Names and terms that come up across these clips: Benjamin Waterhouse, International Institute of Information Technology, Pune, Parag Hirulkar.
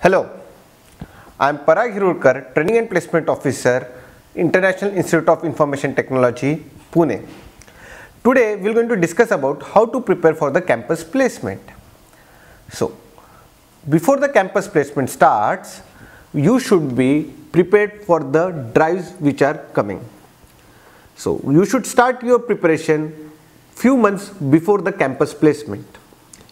Hello, I am Parag Hirulkar, Training and Placement Officer, International Institute of Information Technology, Pune. Today we are going to discuss about how to prepare for the campus placement. So, before the campus placement starts, you should be prepared for the drives which are coming. So, you should start your preparation few months before the campus placement.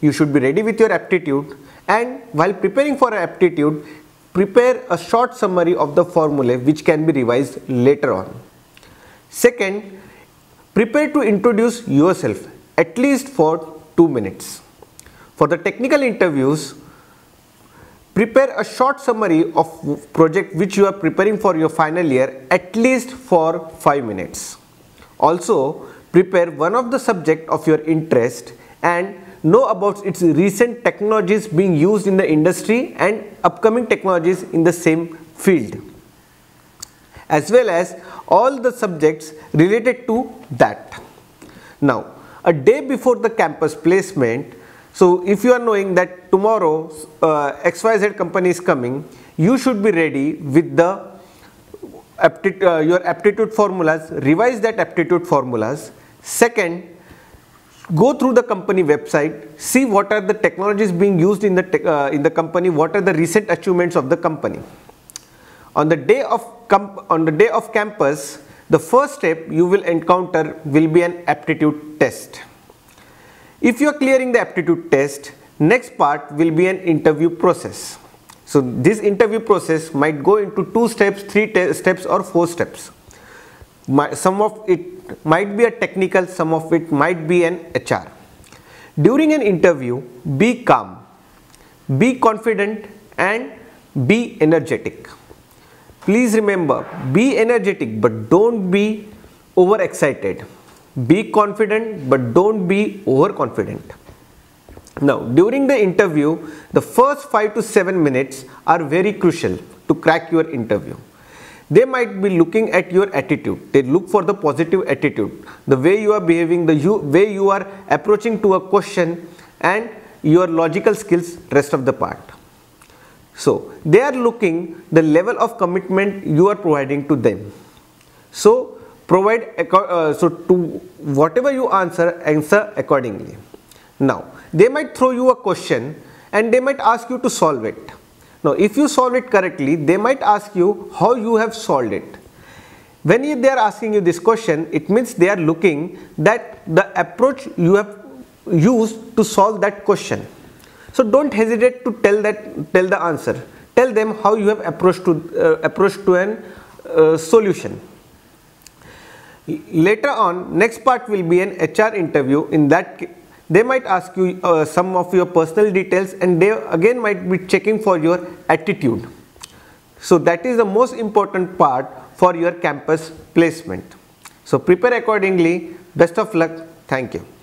You should be ready with your aptitude, and while preparing for aptitude, prepare a short summary of the formulae which can be revised later on. Second, prepare to introduce yourself at least for 2 minutes. For the technical interviews, prepare a short summary of project which you are preparing for your final year at least for 5 minutes. Also, prepare one of the subject of your interest and know about its recent technologies being used in the industry and upcoming technologies in the same field, as well as all the subjects related to that. Now, a day before the campus placement, so if you are knowing that tomorrow XYZ company is coming, you should be ready with the your aptitude formulas, revise that aptitude formulas. Second, go through the company website, see what are the technologies being used in the company, what are the recent achievements of the company. On the day of campus, the first step you will encounter will be an aptitude test. If you are clearing the aptitude test, next part will be an interview process. So this interview process might go into 2 steps, 3 steps or 4 steps. Some of it might be a technical, some of it might be an HR. During an interview, be calm, be confident and be energetic. Please remember, be energetic but don't be overexcited. Be confident but don't be overconfident. Now, during the interview, the first 5 to 7 minutes are very crucial to crack your interview. They might be looking at your attitude. They look for the positive attitude, the way you are behaving, the way you are approaching to a question and your logical skills, rest of the part. So they are looking the level of commitment you are providing to them. So to whatever you answer accordingly. Now, they might throw you a question and they might ask you to solve it. Now, if you solve it correctly, they might ask you how you have solved it. When they are asking you this question, it means they are looking that the approach you have used to solve that question. So don't hesitate to tell the answer. Tell them how you have approached to an solution. Later on, next part will be an HR interview. In that case, they might ask you some of your personal details and they again might be checking for your attitude. So that is the most important part for your campus placement. So prepare accordingly. Best of luck. Thank you.